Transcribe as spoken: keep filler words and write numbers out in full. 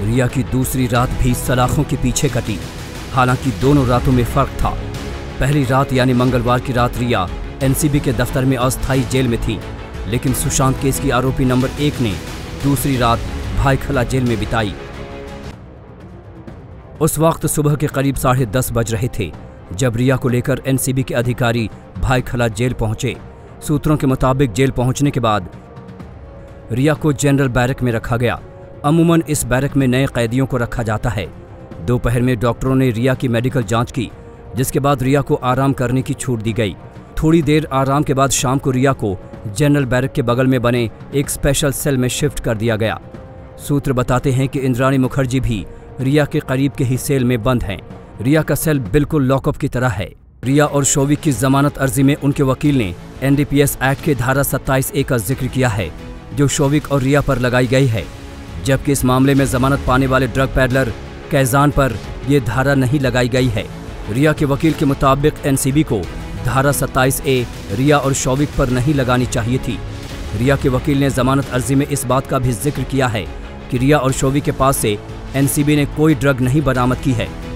रिया की दूसरी रात भी सलाखों के पीछे कटी। हालांकि दोनों रातों में फर्क था। पहली रात यानी मंगलवार की रात रिया एनसीबी के दफ्तर में अस्थायी जेल में थी, लेकिन सुशांत केस की आरोपी नंबर एक ने दूसरी रात भाईखला जेल में बिताई। उस वक्त सुबह के करीब साढ़े दस बज रहे थे जब रिया को लेकर एनसीबी के अधिकारी भाईखला जेल पहुंचे। सूत्रों के मुताबिक जेल पहुंचने के बाद रिया को जनरल बैरक में रखा गया। अमूमन इस बैरक में नए कैदियों को रखा जाता है। दोपहर में डॉक्टरों ने रिया की मेडिकल जांच की, जिसके बाद रिया को आराम करने की छूट दी गई। थोड़ी देर आराम के बाद शाम को रिया को जनरल बैरक के बगल में बने एक स्पेशल सेल में शिफ्ट कर दिया गया। सूत्र बताते हैं कि इंद्राणी मुखर्जी भी रिया के करीब के ही सेल में बंद हैं। रिया का सेल बिल्कुल लॉकअप की तरह है। रिया और शोविक की जमानत अर्जी में उनके वकील ने एनडीपीएस एक्ट के धारा सत्ताईस ए का जिक्र किया है, जो शोविक और रिया पर लगाई गई है, जबकि इस मामले में जमानत पाने वाले ड्रग पैडलर कैजान पर यह धारा नहीं लगाई गई है। रिया के वकील के मुताबिक एनसीबी को धारा सत्ताईस ए रिया और शोविक पर नहीं लगानी चाहिए थी। रिया के वकील ने जमानत अर्जी में इस बात का भी जिक्र किया है कि रिया और शोविक के पास से एनसीबी ने कोई ड्रग नहीं बरामद की है।